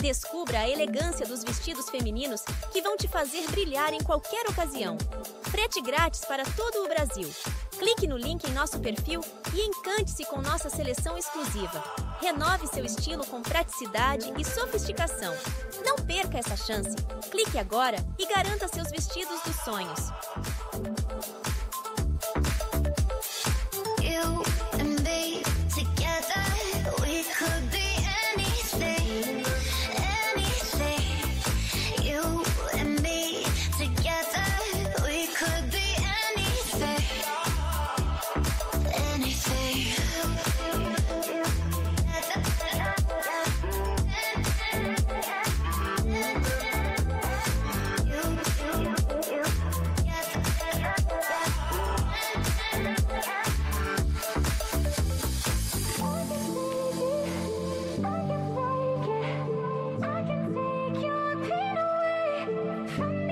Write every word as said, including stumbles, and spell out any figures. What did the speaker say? Descubra a elegância dos vestidos femininos que vão te fazer brilhar em qualquer ocasião. Frete grátis para todo o Brasil. Clique no link em nosso perfil e encante-se com nossa seleção exclusiva. Renove seu estilo com praticidade e sofisticação. Não perca essa chance. Clique agora e garanta seus vestidos dos sonhos. Thank you.